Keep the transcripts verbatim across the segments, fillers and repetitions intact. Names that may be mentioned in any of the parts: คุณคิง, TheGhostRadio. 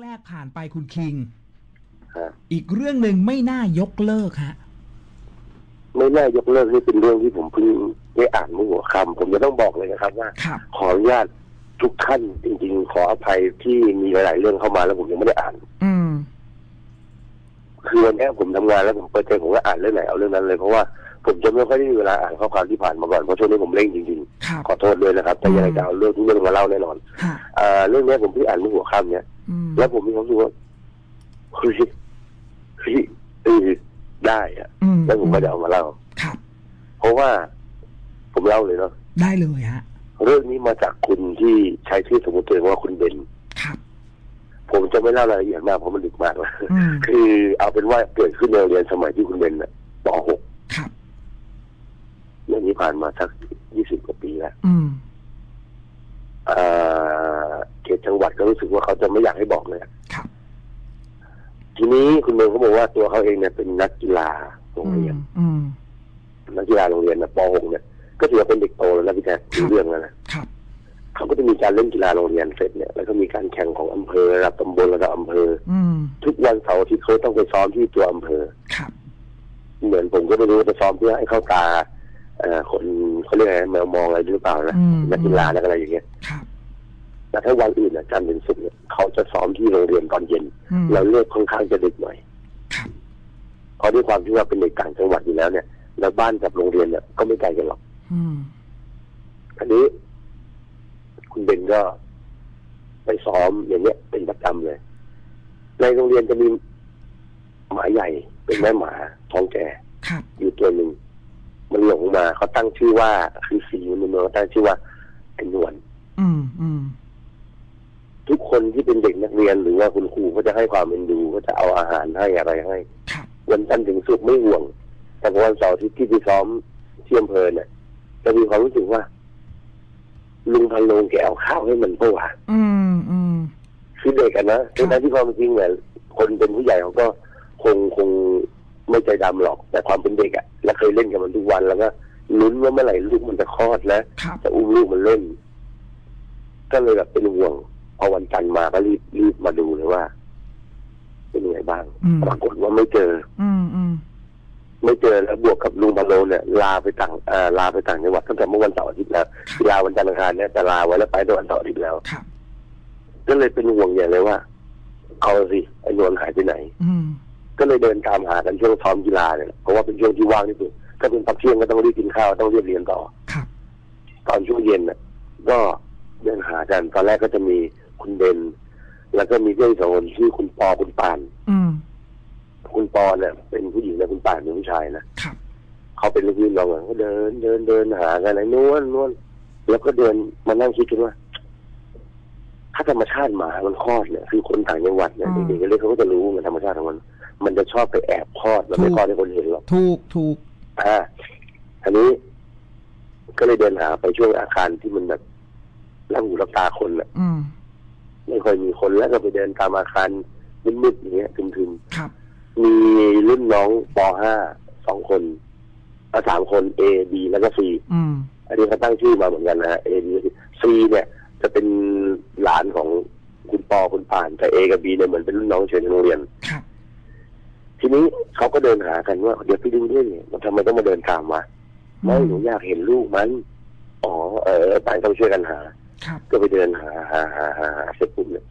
แรกผ่านไปคุณคิงอีกเรื่องหนึ่งไม่น่ายกเลิกฮะไม่น่ายกเลิกนี่เป็นเรื่องที่ผมเพิ่งได้อ่านเมื่อหัวค่ำผมจะต้องบอกเลยนะครับว่าขออนุญาตทุกท่านจริงๆขออภัยที่มีหลายๆเรื่องเข้ามาแล้วผมยังไม่ได้อ่านอืมคือวันนี้ผมทำงานแล้วผมเปิดใจผมก็อ่านเรื่องไหนเอาเรื่องนั้นเลยเพราะว่าผมจะไม่ค่อยได้มีเวลาอ่านข้อความที่ผ่านมาก่อนเพราะช่วงนี้ผมเร่งจริงๆขอโทษด้วยนะครับแต่ยังไงจะเอาเรื่องทุกเรื่องมาเล่าแน่นอนเรื่องนี้ผมเพิ่งอ่านเมื่อหัวค่ำเนี่ยแล้วผมมีความรู้สึกว่าเฮ้ยเฮ้ยเออได้อะแล้วผมก็จะเอามาเล่าครับเพราะว่าผมเล่าเลยเนาะได้เลยฮะเรื่องนี้มาจากคุณที่ใช้ชื่อสมมติตัวเองว่าคุณเบนครับผมจะไม่เล่ารายละเอียดมากเพราะมันลึกมากแล้วคือเอาเป็นว่าเกิดขึ้นในเรียนสมัยที่คุณเบนเนี่ยป หกครับเรื่องนี้ผ่านมาสักยี่สิบกว่าปีแล้วอ่าเขตจังหวัดก็รู้สึกว่าเขาจะไม่อยากให้บอกเลยครับทีนี้คุณเบนเขาบอกว่าตัวเขาเองเนี่ยเป็นนักกีฬาโรงเรียนนักกีฬาโรงเรียนเนี่ยป หกเนี่ยก็ถือว่าเป็นเด็กโตแล้วนะพี่แจ๊คมีเรื่องแล้วนะเขาก็จะมีการเล่นกีฬาโรงเรียนเสร็จเนี่ยแล้วก็มีการแข่งของอำเภอระดับตำบลระดับอำเภอทุกวันเสาร์ที่เขาต้องไปซ้อมที่ตัวอำเภอเหมือนผมก็ไม่รู้ไปซ้อมเพื่อให้เข้าตาคนเขาเรียกอะไรมองอะไรหรือเปล่านะนักกีฬาอะไรอย่างเงี้ยแต่ถ้าวันอื่นอาจารย์เป็นสุขเนี่ยเขาจะซ้อมที่โรงเรียนตอนเย็นเราเลือกค่อนข้างจะดึกหน่อยเพราะด้วยความที่ว่าเป็นเด็กต่างจังหวัดอยู่แล้วเนี่ยแล้วบ้านกับโรงเรียนเนี่ยก็ไม่ไกลกันหรอกอันนี้คุณเบนก็ไปซ้อมอย่างเนี้ยเป็นประจำเลยในโรงเรียนจะมีหมาใหญ่เป็นแม่หมาท้องแก่อยู่ตัวหนึ่งมันหลงมาเขาตั้งชื่อว่าคือสีมันเมืองตั้งชื่อว่าไอ้นวลทุกคนที่เป็นเด็กนักเรียนหรือว่าคุณครูก็จะให้ความเอ็นดูก็จะเอาอาหารให้อะไรให้วันจันทร์ถึงศุกร์ไม่ห่วงแต่วันเสาร์ที่ที่ไปซ้อมที่อำเภอเนี่ยจะมีความรู้สึกว่าลุงพันลงแกเอาข้าวให้มันเพราะว่าคือเด็กกันนะคือในที่ความจริงเนี่ยคนเป็นผู้ใหญ่เขาก็คงคงไม่ใจดำหรอกแต่ความเป็นเด็กอ่ะเราเคยเล่นกับมันทุกวันแล้วก็ลุ้นว่าเมื่อไหร่ลูกมันจะคลอดนะจะอุ้มลูกมันเล่นก็เลยแบบเป็นห่วงพอวันจันทร์มาก็รีบรีบมาดูเลยว่าเป็นยังไงบ้างปรากฏว่าไม่เจออืมไม่เจอแล้วบวกกับลุงพันโลเนี่ยลาไปต่างอ่าลาไปต่างจังหวัดตั้งแต่เมื่อวันเสาร์อาทิตย์แล้วลาวันจันทร์อังคารเนี่ยแต่ลาไว้แล้วไปตั้งแต่วันเสาร์อาทิตย์แล้วก็เลยเป็นห่วงอย่างเลยว่าเขาสิไอ้นวลหายไปไหนอืก็เลยเดินตามหากันช่วงซ้อมกีฬาเนี่ยเพราะว่าเป็นช่วงที่ว่างที่สุดถ้าเป็นพักเที่ยงก็ต้องรีบกินข้าวต้องเรียนเรียนต่อครับตอนช่วงเย็นน่ะก็เดินหากันตอนแรกก็จะมีคุณเบนแล้วก็มีเพื่อนสองคนชื่อคุณปอคุณปานอืมคุณปอเนี่ยเป็นผู้หญิงและคุณป่านเป็นผู้ชายนะเขาเป็นลูกพี่น้องกันก็เดินเดินเดินหากันไอ้นวลนวลแล้วก็เดินมานั่งคิดกันว่าถ้าธรรมชาติหมามันคลอดเนี่ยคือคนต่างจังหวัดเนี่ยเด็กๆเล็กเขาก็จะรู้มันธรรมชาติของมันมันจะชอบไปแอบคลอดแล้วไม่คลอดให้คนเห็นหรอกถูกถูกอ่าอันนี้ก็เลยเดินหาไปช่วงอาคารที่มันแบบล่างหูล่างตาคนอ่ะไม่ค่อยมีคนแล้วก็ไปเดินตามอาคารมืดๆอย่างเงี้ยทึมๆครับมีรุ่นน้องป ห้า สองคนอ่ะสามคน A B แล้วก็ C อืมอันนี้เขาตั้งชื่อมาเหมือนกันนะ A B C เนี่ยจะเป็นหลานของคุณปอคุณป่านแต่ A กับ B เนี่ยเหมือนเป็นรุ่นน้องเฉยในโรงเรียนครับทีนี้เขาก็เดินหากันว่าเดี๋ยวไปดูด้วยเนี่ยมันทำไมต้องมาเดินตามวะไม่หนูอยากเห็นลูกมันอ๋อเออต่างต้องช่วยกันหาก็ไปเดินหาหาหาหาเสร็จปุ๊บเนี่ย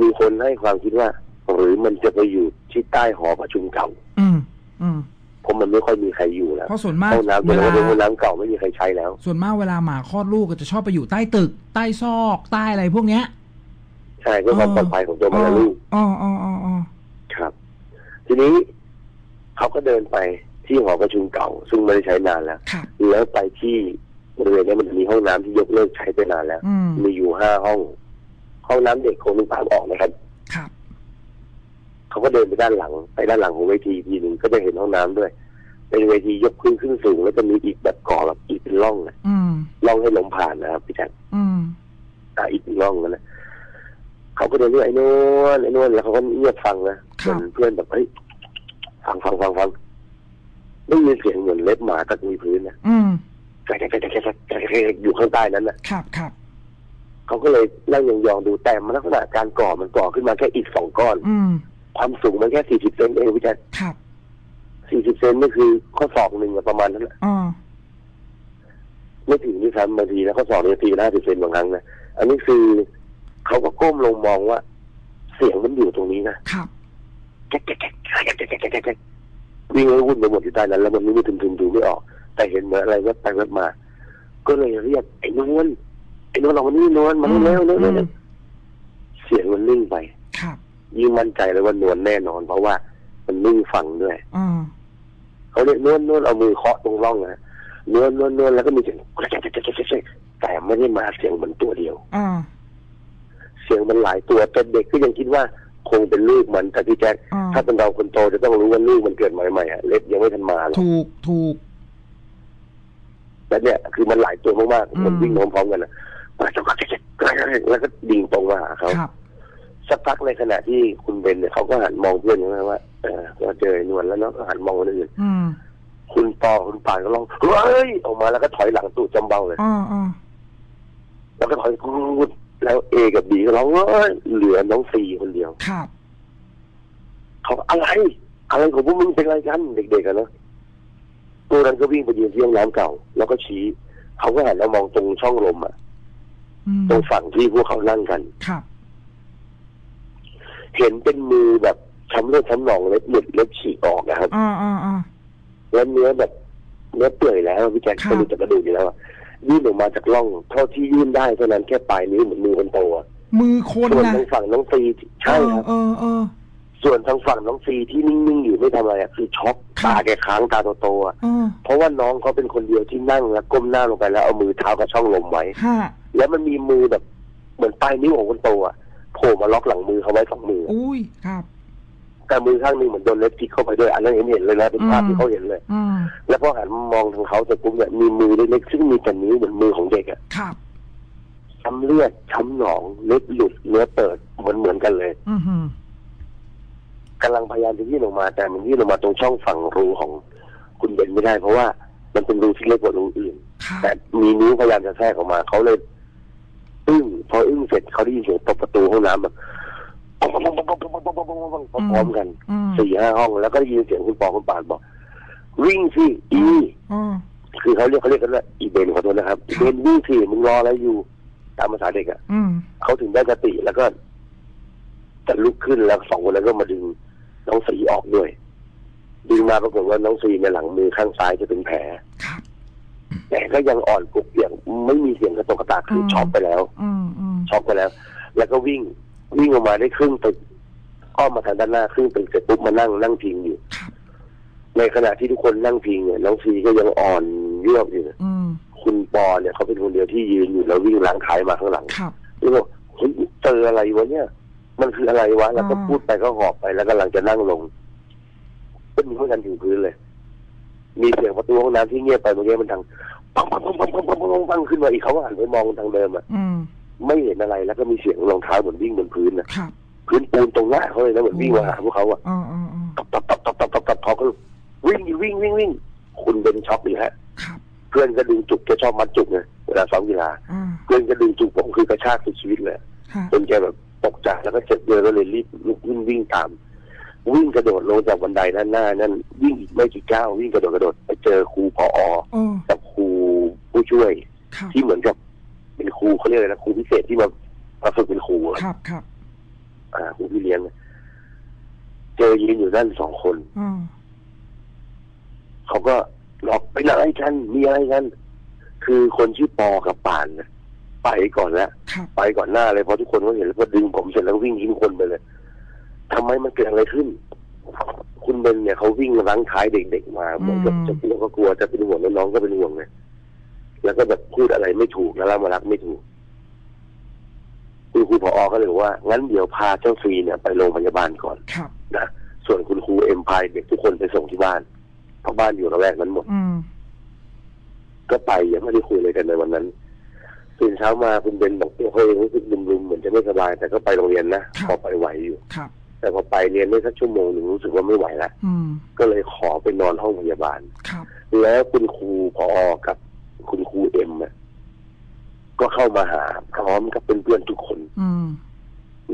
มีคนให้ความคิดว่าหรือมันจะไปอยู่ที่ใต้หอประชุมเก่าอืมอืมผมมันไม่ค่อยมีใครอยู่แล้วเพราะส่วนมากน้ำเวลาห้องน้ำเก่าไม่มีใครใช้แล้วส่วนมากเวลาหมาคลอดลูกก็จะชอบไปอยู่ใต้ตึกใต้ซอกใต้อะไรพวกเนี้ยใช่เพื่อความปลอดภัยของตัวมันและลูกอ๋ออ๋ออ๋อครับทีนี้เขาก็เดินไปที่หอประชุมเก่าซึ่งไม่ได้ใช้นานแล้วแล้วไปที่บริเวณนี้มันมีห้องน้ำที่ยกเลิกใช้ไปนานแล้วมีอยู่ห้าห้องห้องน้ำเด็กคงต้องตามออกนะครับครับเขาก็เดินไปด้านหลังไปด้านหลังของเวทีทีหนึ่งก็จะเห็นห้องน้ำด้วยเป็นเวทียกขึ้นขึ้นสูงแล้วจะมีอีกแบบก่อแบบอีกเป็นร่องนะร่องให้ลมผ่านนะครับพี่แจ๊คแต่อีกเป็นร่องนะเขาก็เดินเรื่อยไอ้นวลไอ้นวลแล้วเขาก็เงียบฟังนะเพื่อนเพื่อนแบบเฮ้ยฟังฟังฟังฟังไม่มีเสียงเหมือนเล็บหมากัดมีพื้นนะแกะแกะแกะแกะอยู่ข้างใต้นั้นนะครับครับ เขาก็เลยนั่งยองๆดูแต่มันลักษณะการก่อมันก่อขึ้นมาแค่อิฐสองก้อนอืความสูงมันแค่สี่สิบเซนเองพี่แจ๊คสี่สิบเซนนี่คือข้อศอกหนึ่งประมาณนั้นแหละไม่ถึงที่สามนาทีแล้วข้อศอกนาทีห้าสิบเซนบางครั้งนะอันนี้คือเขาก็ก้มลงมองว่าเสียงมันอยู่ตรงนี้นะแก๊กแก๊กแก๊กแก๊กแก๊กแก๊กวิ่งให้วุ่นไปหมดที่ใต้นั้นแล้วมันไม่ถึงถึงดูไม่ออกแต่เห็นเหมือนอะไรก็ไปก็มาก็เลยเรียกไอ้นวลไอ้นวลเรามันนี่นวลมันแล้วแล้วแล้วเสียงมันนิ่งไปยิ่งมั่นใจเลยว่านวลแน่นอนเพราะว่ามันนิ่งฟังด้วยอือเขาเรียกนวลนวลเอามือเคาะตรงร่องนะนวลนวลนวลแล้วก็มีเสียงแต่ไม่ได้มาเสียงมันตัวเดียวอือเสียงมันหลายตัวแต่เด็กก็ยังคิดว่าคงเป็นลูกมันแต่พี่แจ๊คถ้าเป็นเราคนโตจะต้องรู้ว่าลูกมันเกิดใหม่ๆอ่ะเล็บยังไม่ทันมาหรอกถูกถูกแต่เนี่ยคือมันหลายตัวมากๆมันวิ่งพร้อมๆกันนะแล้วก็ดิ่งตรงมาหาเขาสักพักในขณะที่คุณเบนเนี่ยเขาก็หันมองเพื่อนอย่างนั้นว่าเออเราเจอนวลแล้วเนาะหันมองคนอื่นคุณปอคุณป่านก็ร้องเฮ้ยออกมาแล้วก็ถอยหลังตู่จำเบาเลยแล้วก็ถอยกูดแล้วเอกับบีก็ร้องเฮ้ยเหลือน้องสี่คนเดียวเขาอะไรอะไรของพวกมึงเป็นอะไรกันเด็กๆกันเนาะตัวนั้นก็วิ่งไปยืนที่ห้องน้ำเก่าแล้วก็ชี้เขาก็หันมามองตรงช่องลมอะตรงฝั่งที่พวกเขานั่งกันเห็นเป็นมือแบบช้ำเลือดช้ำหนองเล็บหลุดเล็บฉีกออกนะครับอ่าอ่าอ่าแล้วเนื้อแบบเนื้อเปื่อยแล้วพี่แจ๊คก็ดูจากกระดูกอยู่แล้วยื่นออกมาจากร่องเท่าที่ยื่นได้เท่านั้นแค่ปลายนิ้วเหมือนมือคนโตอ่ะมือคนส่วนทางฝั่งน้องซีใช่ครับเออเออส่วนทางฝั่งน้องซีที่นิ่งๆอยู่ไม่ทำอะไรคือช็อกตาแกค้างตาโตๆอ่ะเพราะว่าน้องเขาเป็นคนเดียวที่นั่งแล้วก้มหน้าลงไปแล้วเอามือเท้ากับช่องลมไว้แล้วมันมีมือแบบเหมือนปลายนิ้วของคนโตอ่ะโผล่มาล็อกหลังมือเขาไว้สองมืออุ้ยครับแต่มือข้างนึงเหมือนโดนเล็บจิกเข้าไปด้วยอันนั้นเห็นเห็นเลยนะเป็นภาพที่เขาเห็นเลยอแล้วพอหันมองทางเขาแต่กลุ่มเนี่ยมีมือเล็กๆซึ่งมีแต่นิ้วเหมือนมือของเด็กอะครับช้ำเลือดช้ำหนองเล็บหลุดเนื้อเปิดเหมือนเหมือนกันเลยอืกำลังพยายามจะยื่นออกมาแต่มันยื่นออกมาตรงช่องฝั่งรูของคุณเบนไม่ได้เพราะว่ามันเป็นรูที่เล็กกว่ารูอื่นแต่มีนิ้วพยายามจะแทรกออกมาเขาเลยอึ้งพออึ้งเสร็จเขาได้ยินเสียงตบประตูห้องน้ำแบบพร้อมกันสี่ห้าห้องแล้วก็ได้ยินเสียงคุณปอคุณปานบอกวิ่งสิอีคือเขาเรียกเขาเรียกกันว่าอีเบนขอโทษนะครับอีเบนวิ่งสิมึงรออะไรอยู่ตามภาษาเด็กอ่ะเขาถึงได้สติแล้วก็จะลุกขึ้นแล้วสองคนแล้วก็มาดึงน้องสีออกด้วยดึงมาปรากฏว่าน้องสีในหลังมือข้างซ้ายจะเป็นแผลแต่ก็ยังอ่อนกุกเสียงไม่มีเสียงกระตุกกระตากคือช็อกไปแล้วช็อกไปแล้วแล้วก็วิ่งวิ่งออกมาได้ครึ่งตึกอ้อมมาทางด้านหน้าครึ่งตึกเสร็จปุ๊บมานั่งนั่งพิงอยู่ในขณะที่ทุกคนนั่งพิงเนี่ยน้องซีก็ยังอ่อนเยือกอยู่คุณปอเนี่ยเขาเป็นคนเดียวที่ยืนอยู่แล้ววิ่งล้างท้ายมาข้างหลังแล้วบอกคุณเจออะไรวะเนี่ยมันคืออะไรวะแล้วก็พูดไปก็หอบไปแล้วกำลังจะนั่งลงก็มีคนกันถึงพื้นเลยมีเสียงประตูห้องน้ำที่เงียบไปเมื่อกี้มันดังปังปังปังปังปังปังปังขึ้นมาอีกเขาหันไปมองทางเดิมอ่ะไม่เห็นอะไรแล้วก็มีเสียงรองเท้าเหมือนวิ่งบนพื้นนะพื้นปูนตรงหน้าเขาเลยนะเหมือนวิ่งมาหาพวกเขาอ่ะตับตับตับตับตับตับตับเขาก็วิ่งวิ่งวิ่งวิ่งคุณเป็นช็อกดีฮะเพื่อนก็ดึงจุกแกชอบมัดจุกเนี่ยเวลาซ้อมกีฬาเพื่อนก็ดึงจุกผมคือกระชากสุดชีวิตเลยจนแกแบบตกใจแล้วก็เจ็บเยอะก็เลยรีบลุกวิ่งวิ่งตามวิ่งกระโดดลงจากบันไดด้านหน้านั่นวิ่งไม่กี่ก้าววิ่งกระโดดกระโดดไปเจอครูพอกับครูผู้ช่วยที่เหมือนกับเป็นครูเขาเรียกอะไรนะครูพิเศษที่มามาฝึกเป็นครูครับครับอ่าครูพี่เลี้ยงเจอยืนอยู่ด้านสองคนอือเขาก็หลอกไปอะไรกันมีอะไรกันคือคนชื่อปอกับป่านนะไปก่อนแล้วไปก่อนหน้าเลยเพราะทุกคนก็เห็นแล้วก็ดึงผมเสร็จแล้ววิ่งยิงคนไปเลยทำไมมันเกิดอะไรขึ้นคุณเบนเนี่ยเขาวิ่งล้างท้ายเด็กๆมาเหมือนกับจะกลัวก็กลัวจะเป็นห่วงแล้วน้องก็เป็นห่วงเลยแล้วก็แบบพูดอะไรไม่ถูกแล้วเรามารักไม่ถูกคุณครูผอ.ก็เลยบอกว่างั้นเดี๋ยวพาเจ้าซีเนี่ยไปโรงพยาบาลก่อนนะส่วนคุณครูเอ็มพายเด็กทุกคนไปส่งที่บ้านเพราะบ้านอยู่ระแวกนั้นหมดก็ไปยังไม่ได้คุยอะไรกันในวันนั้นตื่นเช้ามาคุณเบนบอกตัวเขาเองรู้สึกมึนๆเหมือนจะไม่สบายแต่ก็ไปโรงเรียนนะพอไปไหวอยู่แต่พอไปเรียนได้สักชั่วโมงหนึ่งรู้สึกว่าไม่ไหวแล้วก็เลยขอไปนอนห้องพยาบาลแล้วคุณครูผอ.กับคุณครูเอ็มอ่ะ ก็เข้ามาหาพร้อมกับเพื่อนๆทุกคน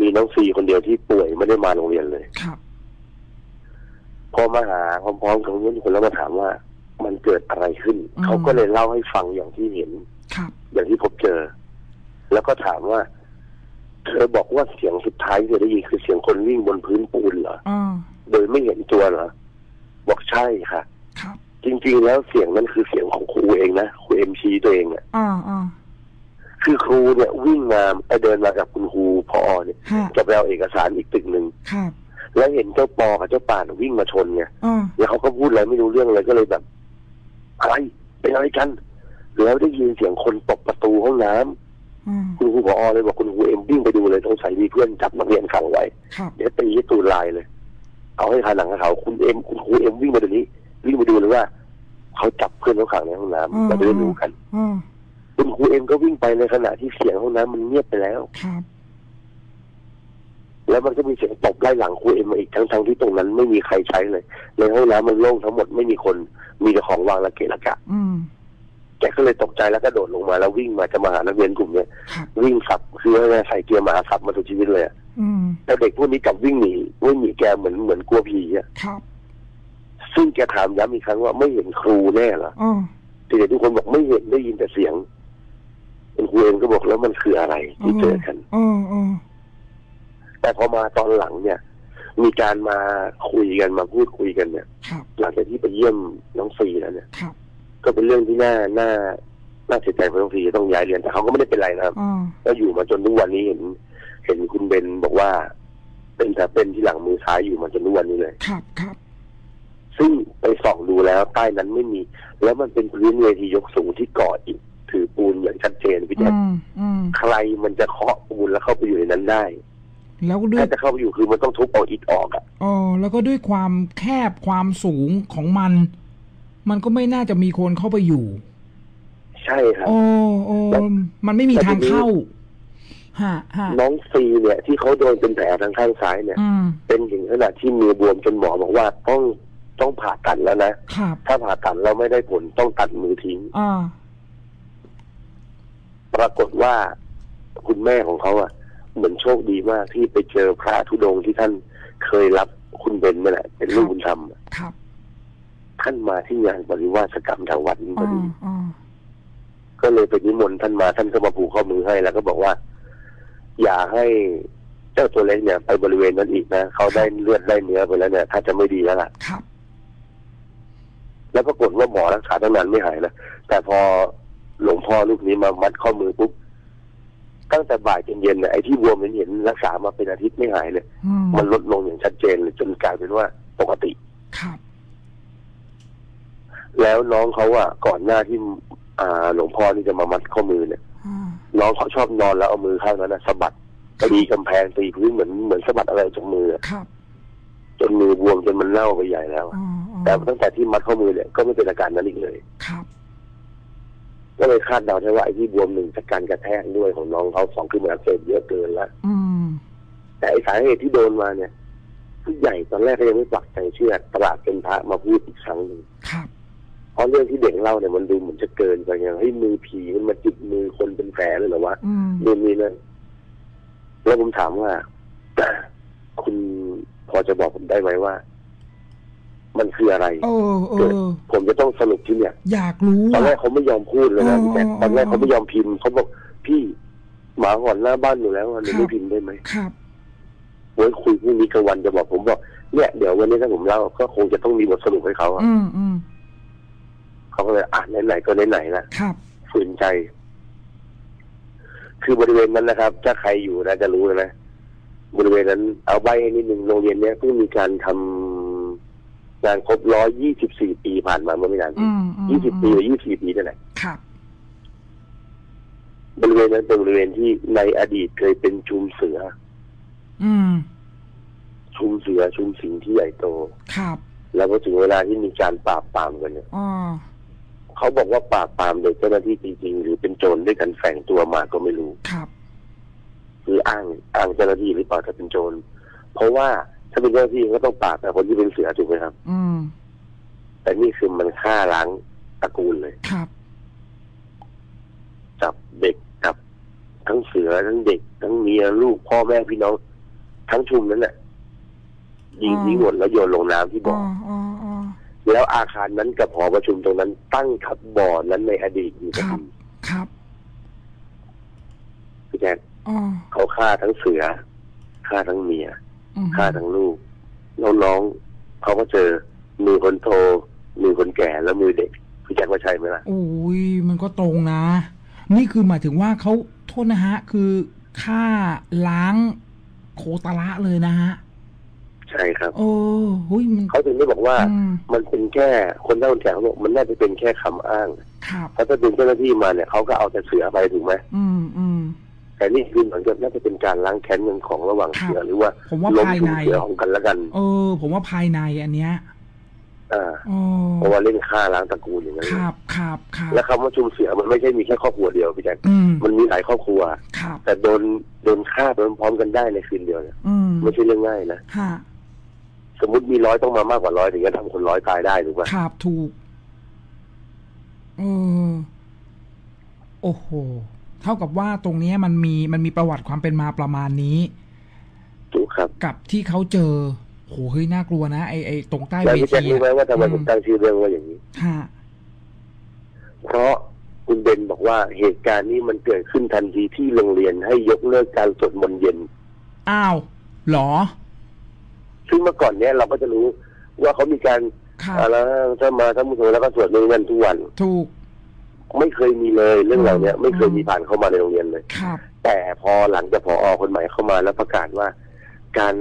มีน้องซีคนเดียวที่ป่วยไม่ได้มาโรงเรียนเลยพอมาหาพร้อมๆกับเพื่อนทุกคนแล้วมาถามว่ามันเกิดอะไรขึ้นเขาก็เลยเล่าให้ฟังอย่างที่เห็นอย่างที่พบเจอแล้วก็ถามว่าเธอบอกว่าเสียงสุดท้ายที่เธอได้ยินคือเสียงคนวิ่งบนพื้นปูนเหรอโดยไม่เห็นตัวเหรอบอกใช่ค่ะจริงๆแล้วเสียงนั้นคือเสียงของครูเองนะครูเอ็มชี้ตัวเองอ่ะคือครูเนี่ยวิ่งมาไปเดินมากับคุณครูพอเนี่ยจะไปเอาเอกสารอีกตึกหนึ่งแล้วเห็นเจ้าปอกับเจ้าป่านวิ่งมาชนไงแล้วเขาก็พูดอะไรไม่รู้เรื่องอะไรก็เลยแบบอะไรเป็นอะไรกันแล้วได้ยินเสียงคนตบประตูห้องน้ำคุณครูพอเลยบอกคุณครูเอ็มวิ่งไปดูเลยสงสัยมีเพื่อนจับนักเรียนขังไว้เดี๋ยวตีให้ตูนลายเลยเอาให้ขาหนังเขาคุณเอ็มคุณครูเอ็มวิ่งมาดูนี้วิ่งไปดูเลยว่าเขาจับเพื่อนเขาขังในห้องน้ำเราจะได้รู้กันคุณครูเอ็มก็วิ่งไปในขณะที่เสียงห้องน้ำมันเงียบไปแล้วแล้วมันก็มีเสียงตบไล่หลังครูเอ็มมาอีกทั้งๆที่ตรงนั้นไม่มีใครใช้เลยในห้องน้ำมันโล่งทั้งหมดไม่มีคนมีแต่ของวางระเกะระกะแกก็เลยตกใจแล้วก็โดดลงมาแล้ววิ่งมาจะมาหานักเรียนกลุ่มเนี่ยวิ่งขับคือว่าใส่เกียร์หมาขับมาสุดชีวิตเลยแต่เด็กพวกนี้กลับวิ่งหนีวิ่งหนีแกเหมือนเหมือนกลัวผีอ่ะซึ่งแกถามย้ำอีกครั้งว่าไม่เห็นครูแน่เหรอแต่เด็กทุกคนบอกไม่เห็นได้ยินแต่เสียงคุณครูเอ็มก็บอกแล้วมันคืออะไรที่เจอกันแต่พอมาตอนหลังเนี่ยมีการมาคุยกันมาพูดคุยกันเนี่ยหลังจากที่ไปเยี่ยมน้องซีแล้วเนี่ยก็เป็นเรื่องที่น่าน่าน่าเสียใจเพราะน้องซีต้องย้ายเรียนแต่เขาก็ไม่ได้เป็นไรนะครับก็อยู่มาจนทุกวันนี้เห็นเห็นคุณเบนบอกว่าเป็นแต่เป็นที่หลังมือซ้ายอยู่มาจนทุกวันนี้เลยครับครับซึ่งไปส่องดูแล้วใต้นั้นไม่มีแล้วมันเป็นพื้นเวทียกสูงที่ก่ออิฐถือปูนอย่างชัดเจนพี่แจ๊คใครมันจะเคาะปูนแล้วเข้าไปอยู่ในนั้นได้แล้วด้วยจะเข้าไปอยู่คือมันต้องทุบเอาอิฐออกอ่ะอ๋อแล้วก็ด้วยความแคบความสูงของมันมันก็ไม่น่าจะมีคนเข้าไปอยู่ใช่ครับโอ้โอ้มันไม่มีทางเข้าน้องซีเนี่ยที่เขาโดนเป็นแผลทางข้างซ้ายเนี่ยเป็นถึงขนาดที่มือบวมจนหมอบอกว่าต้องต้องผ่าตัดแล้วนะถ้าผ่าตัดแล้วไม่ได้ผลต้องตัดมือทิ้งปรากฏว่าคุณแม่ของเขาอ่ะเหมือนโชคดีมากที่ไปเจอพระธุดงค์ที่ท่านเคยรับคุณเบนมาแหละเป็นลูกบุญธรรมท่านมาที่งานปริวาสกรรมทางวัดนี้พอดีก็เลยไปนิมนต์ท่านมาท่านก็มาผูกข้อมือให้แล้วก็บอกว่าอย่าให้เจ้าตัวเล็กเนี่ยไปบริเวณนั้นอีกนะเขาได้เลือดได้เนื้อไปแล้วเนี่ยถ้าจะไม่ดีแล้วล่ะแล้วปรากฏว่าหมอรักษาตั้งนานไม่หายนะแต่พอหลวงพ่อลูกนี้มามัดข้อมือปุ๊บตั้งแต่บ่ายจนเย็นเนี่ยไอ้ที่บวมเห็นรักษามาเป็นอาทิตย์ไม่หายเลยมันลดลงอย่างชัดเจนเลยจนกลายเป็นว่าปกติครับแล้วน้องเขาอ่ะก่อนหน้าที่อ่าหลวงพ่อที่จะมามัดข้อมือเนี่ยน้องเขาชอบนอนแล้วเอามือข้างนั้นนะสะบัดตีกำแพงตีพื้นเหมือนเหมือนสะบัดอะไรจากมือครับจนมือบวมจนมันเน่าไปใหญ่แล้วแต่ตั้งแต่ที่มัดข้อมือเนี่ยก็ไม่เป็นอาการนั้นอีกเลยครับก็เลยคาดเดาได้ว่าไอ้ที่บวมหนึ่งจากการกระแทกด้วยของน้องเขาสองคือมันอักเสบเยอะเกินแล้วแต่ไอ้สาเหตุที่โดนมาเนี่ยผู้ใหญ่ตอนแรกก็ยังไม่ปักใจเชื่อตลาดเป็นพระมาพูดอีกครั้งหนึ่งเพราะเรื่องที่เด็กเล่าเนี่ยมันดูเหมือนจะเกินไปอย่างให้มือผีมันมาจิกมือคนเป็นแผลเลยเหรอวะเรื่องนี้นั่นแล้วผมถามว่าคุณพอจะบอกผมได้ไหมว่ามันคืออะไรผมจะต้องสรุปที่เนี่ยอยากรู้ตอนแรกเขาไม่ยอมพูดเลยนะแต่ตอนแรกเขาไม่ยอมพิมพ์เขาบอกพี่หมาหอนหน้าบ้านอยู่แล้วหนูไม่พิมพ์ได้ไหมครับไว้คุยพรุ่งนี้กลางวันจะบอกผมบอกเนี่ยเดี๋ยววันนี้ถ้าผมเล่าก็คงจะต้องมีบทสรุปให้เขาอืมอืมเขาก็เลยอ่ะไหนๆก็ไหนๆละครับฝืนใจคือบริเวณนั้นนะครับถ้าใครอยู่นะจะรู้นะบริเวณนั้นเอาใบนิดหนึ่งโรงเรียนเนี้ยเพิ่งมีการทำงานครบร้อยยี่สิบสี่ปีผ่านมาเมื่อไม่นานยี่สิบปีหรือยี่สิบสี่ปีนั่นแหละบริเวณนั้นเป็นบริเวณที่ในอดีตเคยเป็นชุมเสือชุมเสือชุมสิงที่ใหญ่โตแล้วก็ถึงเวลาที่มีการปราบปรามกันเนี่ยเขาบอกว่าปราบปรามโดยเจ้าหน้าที่จริงๆหรือเป็นโจรด้วยกันแฝงตัวมาก็ไม่รู้คืออ้างอ้างเจ้าหน้าที่หรือเปล่าจะเป็นโจรเพราะว่าถ้าเป็นเจ้าที่ก็ต้องปราบแต่คนที่เป็นเสือถูกไหมครับอืมแต่นี่คือมันฆ่าล้างตระกูลเลยครับจับเด็กจับ ทั้งเสือทั้งเด็กทั้งเมียลูกพ่อแม่พี่น้องทั้งชุมนั้นแหละยิงทิ้งหมดแล้วโยนลงน้ำที่บ่อแล้วอาคารนั้นกับหอประชุมตรงนั้นตั้งทับบ่อนั้นในอดีตอยู่ครับครับพี่แจ๊คเขาฆ่าทั้งเสือฆ่าทั้งเมียฆ่าทั้งลูกน้องๆเขาก็เจอมือคนโตมือคนแก่และมือเด็กพี่แจ๊คว่าใช่ไหมล่ะอุ้ยมันก็ตรงนะนี่คือหมายถึงว่าเขาโทษนะฮะคือฆ่าล้างโคตระเลยนะฮะใช่ครับโอ้โหเขาถึงได้บอกว่ามันเป็นแค่คนเล่าแถวมันน่าจะเป็นแค่คำอ้างเพราะถ้าดึงเจ้าหน้าที่มาเนี่ยเขาก็เอาแต่เสือไปถูกไหมอืมอืมแต่นี่คือเหมือนกับน่าจะเป็นการล้างแค้นกันของระหว่างเสือหรือว่าล้มชูเสือของกันและกันเออผมว่าภายในอันเนี้ยอ่าเพราะว่าเล่นฆ่าล้างตระกูลอย่างนั้นครับครับครับและคำว่าชุมเสือมันไม่ใช่มีแค่ครอบครัวเดียวพี่แจ๊คมันมีหลายครอบครัวแต่โดนโดนฆ่าโดนพร้อมกันได้ในคืนเดียวเนี่ยไม่ใช่เรื่องง่ายนะสมมติมีร้อยต้องมามากกว่าร้อยถึงจะทำคนร้อยตายได้ถูกไหมครับถูกเออโอ้โหเท่ากับว่าตรงนี้มันมีมันมีประวัติความเป็นมาประมาณนี้ถูกครับกับที่เขาเจอโหเฮ้ยน่ากลัวนะไอไอตรงใต้เวทีแล้วพี่แจ๊ครู้ไหมว่าทำไมผมตั้งชื่อเรื่องว่าอย่างนี้ฮะเพราะคุณเบนบอกว่าเหตุการณ์นี้มันเกิดขึ้นทันทีที่โรงเรียนให้ยกเลิกการสวดมนต์เย็นอ้าวหรอซึ่งเมื่อก่อนเนี้ยเราก็จะรู้ว่าเขามีการแล้วถ้ามาถ้ามุสลิมแล้วก็สวดมนต์กันทุกวันถูกไม่เคยมีเลยเรื่องเหล่านี้ไม่เคยมีผ่านเข้ามาในโรงเรียนเลยแต่พอหลังจากผอ.คนใหม่เข้ามาแล้วประกาศว่าการ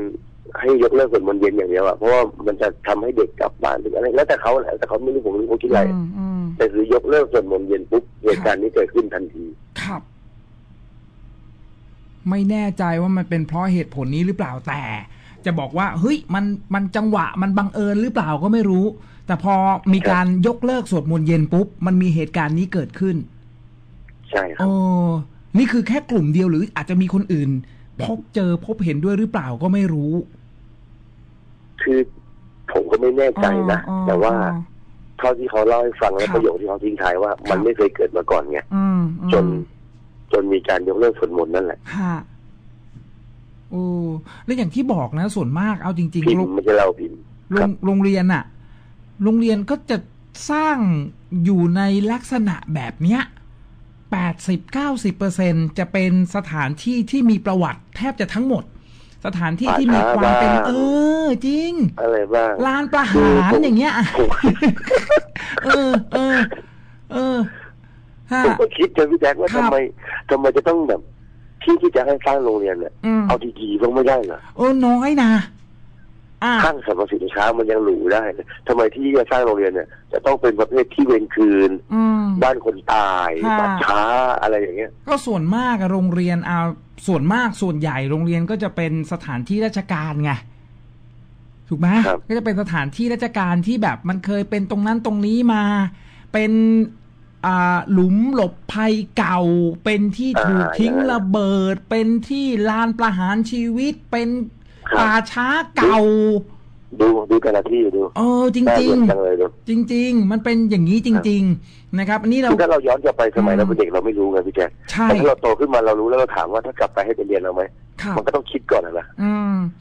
ให้ยกเลิกสวดมนต์เย็นอย่างเดียวอ่ะเพราะว่ามันจะทำให้เด็กกลับบ้านหรืออะไรแล้วแต่เขาแหละแต่เขาไม่รู้ผมรู้เขาคิดอะไรแต่คือยกเลิกสวดมนต์เย็นปุ๊บเหตุการณ์นี้เกิดขึ้นทันทีครับไม่แน่ใจว่ามันเป็นเพราะเหตุผลนี้หรือเปล่าแต่จะบอกว่าเฮ้ยมันมันจังหวะมันบังเอิญหรือเปล่าก็ไม่รู้แต่พอมีการยกเลิกสวดมนต์เย็นปุ๊บมันมีเหตุการณ์นี้เกิดขึ้นใช่ครับโอ้นี่คือแค่กลุ่มเดียวหรืออาจจะมีคนอื่นพบเจอพบเห็นด้วยหรือเปล่าก็ไม่รู้คือผมก็ไม่แน่ใจนะแต่ว่าเท่าที่เขาเล่าให้ฟังและประโยคที่เขาทิ้งท้ายว่ามันไม่เคยเกิดมาก่อนไงจนจนมีการยกเลิกสวดมนต์นั่นแหละโอ้และอย่างที่บอกนะส่วนมากเอาจริงๆไม่ใช่เราพิมพ์โรงเรียนอะโรงเรียนก็จะสร้างอยู่ในลักษณะแบบเนี้ย แปดสิบเก้าสิบเปอร์เซ็นต์ จะเป็นสถานที่ที่มีประวัติแทบจะทั้งหมดสถานที่ที่มีความเป็นเออจริงอะไรบ้างลานประหารอย่างเงี้ยเออเออเออผมก็คิดนะพี่แจ๊คว่าทำไมทำไมจะต้องแบบที่ที่จะให้สร้างโรงเรียนเนี่ยเอาดีๆก็ไม่ได้เหรอเออน้อยนะข้างสรรพสินค้ามันยังหรูได้ทำไมที่จะสร้างโรงเรียนเนี่ยจะต้องเป็นประเภทที่เวรคืนบ้านคนตายบ้านช้าอะไรอย่างเงี้ยก็ส่วนมากโรงเรียนเอาส่วนมากส่วนใหญ่โรงเรียนก็จะเป็นสถานที่ราชการไงถูกไหมก็จะเป็นสถานที่ราชการที่แบบมันเคยเป็นตรงนั้นตรงนี้มาเป็นหลุมหลบภัยเก่าเป็นที่ถูกทิ้งระเบิดเป็นที่ลานประหารชีวิตเป็นป่าช้าเก่าดูดูแต่ละที่ดูเออจริงจริงจริงจริงมันเป็นอย่างนี้จริงๆนะครับอันนี้เราถ้าเราย้อนกลับไปสมัยเราเป็นเด็กเราไม่รู้ไงพี่แจ๊คแต่ถ้าเราโตขึ้นมาเรารู้แล้วเราถามว่าถ้ากลับไปให้เป็นเรียนเราไหมมันก็ต้องคิดก่อนนะ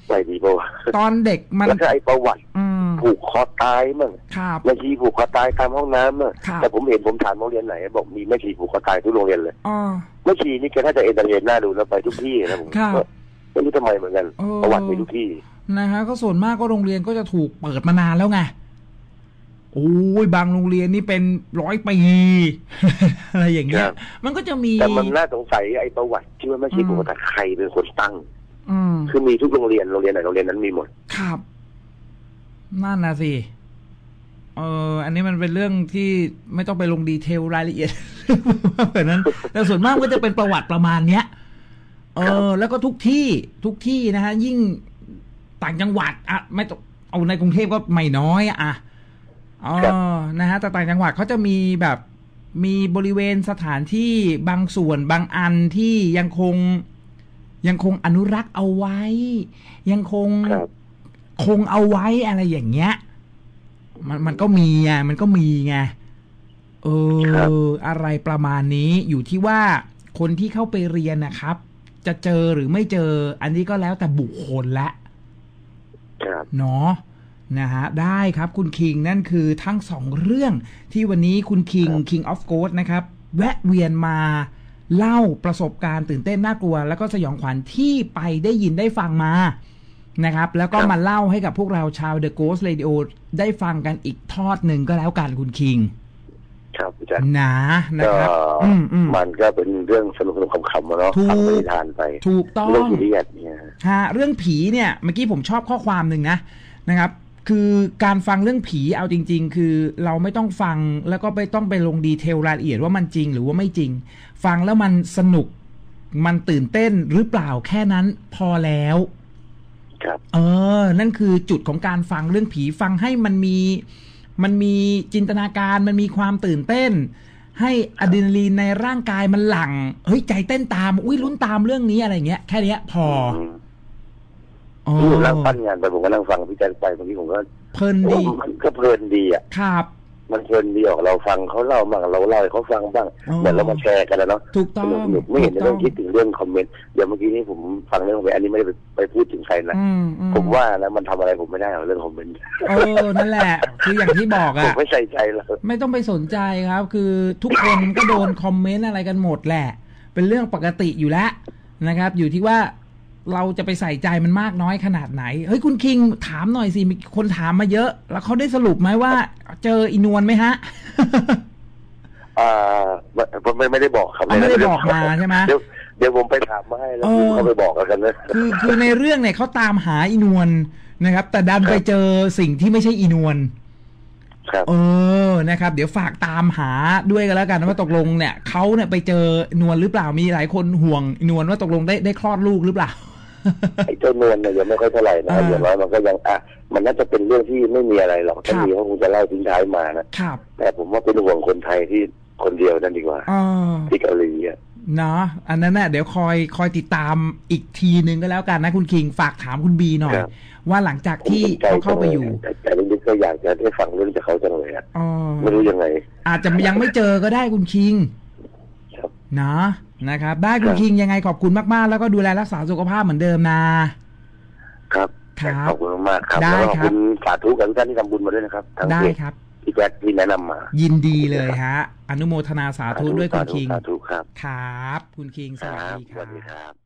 ใส่ดีป่าวตอนเด็กมันแล้วก็ไอ้ประวัติผูกคอตายมั่งแม่ชีผูกคอตายตามห้องน้ำมั่งแต่ผมเห็นผมถามโรงเรียนไหนบอกมีแม่ชีผูกคอตายทุกโรงเรียนเลยแม่ชีนี่แกถ้าจะเอ็นเตอร์เทนน่าดูแล้วไปทุกที่นะผมไม่รู้ทำไมเหมือนกันประวัติไปทุกที่นะคะก็ส่วนมากก็โรงเรียนก็จะถูกเปิดมานานแล้วไงโอ้ยบางโรงเรียนนี่เป็นร้อยปีอะไรอย่างเงี้ยมันก็จะมีแต่มันน่าสงสัยไอ้ประวัติที่ว่าไม่ใช่ผู้ตัดใครเป็นคนตั้งอืมคือมีทุกโรงเรียนโรงเรียนไหนโรงเรียนนั้นมีหมดครับนั่นนะสิเอออันนี้มันเป็นเรื่องที่ไม่ต้องไปลงดีเทลรายละเอียดเพราะนั้นแต่ส่วนมากก็จะเป็นประวัติประมาณเนี้ยเออแล้วก็ทุกที่ทุกที่นะฮะยิ่งต่างจังหวัดอะไม่ต้องเอาในกรุงเทพก็ไม่น้อยอะอ๋อนะฮะแต่ต่างจังหวัดเขาจะมีแบบมีบริเวณสถานที่บางส่วนบางอันที่ยังคงยังคงอนุรักษ์เอาไว้ยังคงคงเอาไว้อะไรอย่างเงี้ยมันมันก็มีไงมันก็มีไงเอออะไรประมาณนี้อยู่ที่ว่า คนที่เข้าไปเรียนนะครับจะเจอหรือไม่เจออันนี้ก็แล้วแต่บุคคลละเนาะนะฮะได้ครับคุณคิงนั่นคือทั้งสองเรื่องที่วันนี้คุณคิง King of Ghost นะครับแวะเวียนมาเล่าประสบการณ์ตื่นเต้นน่ากลัวแล้วก็สยองขวัญที่ไปได้ยินได้ฟังมานะครับแล้วก็มาเล่าให้กับพวกเราชาว The Ghost Radio ได้ฟังกันอีกทอดหนึ่งก็แล้วกันคุณคิงครับอาจารย์นะนะครับมันก็เป็นเรื่องสนุกๆขำๆเนาะทำนิทานไปถูกต้องเรื่องผีเนี่ยฮะเรื่องผีเนี่ยเมื่อกี้ผมชอบข้อความหนึ่งนะนะครับคือการฟังเรื่องผีเอาจริงๆคือเราไม่ต้องฟังแล้วก็ไม่ต้องไปลงดีเทลรายละเอียดว่ามันจริงหรือว่าไม่จริงฟังแล้วมันสนุกมันตื่นเต้นหรือเปล่าแค่นั้นพอแล้วครับเออนั่นคือจุดของการฟังเรื่องผีฟังให้มันมีมันมีจินตนาการมันมีความตื่นเต้นให้อะดรีนาลีนในร่างกายมันหลั่งเฮ้ยใจเต้นตามอุ้ยลุ้นตามเรื่องนี้อะไรเงี้ยแค่เนี้ยพอนั่งปั้นงานไปผมก็นั่งฟังพี่แจ๊คไปบางทีผมก็เพลินดีมันก็เพลินดีอ่ะครับมันเพลินดีออกเราฟังเขาเล่าบ้างเราเล่าให้เขาฟังบ้างเหมือนเรามาแชร์กันแล้วเนาะถูกต้องไม่เห็นเรื่องคิดถึงเรื่องคอมเมนต์เดี๋ยวเมื่อกี้นี้ผมฟังเรื่องคอมเมนต์อันนี้ไม่ได้ไปพูดถึงใครนะผมว่าแล้วมันทำอะไรผมไม่ได้เรื่องคอมเมนต์เออนั่นแหละคืออย่างที่บอกอ่ะไม่ใส่ใจเลยไม่ต้องไปสนใจครับคือทุกคนก็โดนคอมเมนต์อะไรกันหมดแหละเป็นเรื่องปกติอยู่แล้วนะครับอยู่ที่ว่าเราจะไปใส่ใจมันมากน้อยขนาดไหนเฮ้ยคุณคิงถามหน่อยสิมีคนถามมาเยอะแล้วเขาได้สรุปไหมว่าเจออีนวลไหมฮะอ่าไม่ไม่ได้บอกครับไม่ได้บอกมาใช่ไหมเดี๋ยวเดี๋ยวผมไปถามมาให้แล้วเขาไปบอกกันนะคือคือในเรื่องเนี่ยเขาตามหาอีนวลนะครับแต่ดันไปเจอสิ่งที่ไม่ใช่อีนวลครับเออนะครับเดี๋ยวฝากตามหาด้วยกันแล้วกันว่าตกลงเนี่ยเขาเนี่ยไปเจอนวลหรือเปล่ามีหลายคนห่วงนวลว่าตกลงได้ได้คลอดลูกหรือเปล่าไอ้เจ้านวลเนี่ยยังไม่ค่อยเท่าไหร่นะอย่างน้อยมันก็ยังอ่ะมันน่าจะเป็นเรื่องที่ไม่มีอะไรหรอกถ้ามีก็คงจะเล่าทิ้งท้ายมานะแต่ผมว่าเป็นห่วงคนไทยที่คนเดียวนั่นดีกว่าที่เกาหลีอ่ะเนาะอันนั้นน่ะเดี๋ยวคอยคอยติดตามอีกทีนึงก็แล้วกันนะคุณคิงฝากถามคุณบีหน่อยว่าหลังจากที่เขาเข้าไปอยู่แต่ลึกๆก็อยากจะได้ฟังเรื่องจากเขาจังเลยอ่ะไม่รู้ยังไงอาจจะยังไม่เจอก็ได้คุณคิงนะนะครับได้คุณคิงยังไงขอบคุณมากๆแล้วก็ดูแลรักษาสุขภาพเหมือนเดิมนะครับขอบคุณมากครับแล้วขอบคุณสาธุกับทุกท่านที่ทำบุญมาด้วยนะครับได้ครับพี่แจ๊คที่แนะนำมายินดีเลยฮะอนุโมทนาสาธุด้วยคุณคิงสาธุครับครับคุณคิงสวัสดีครับ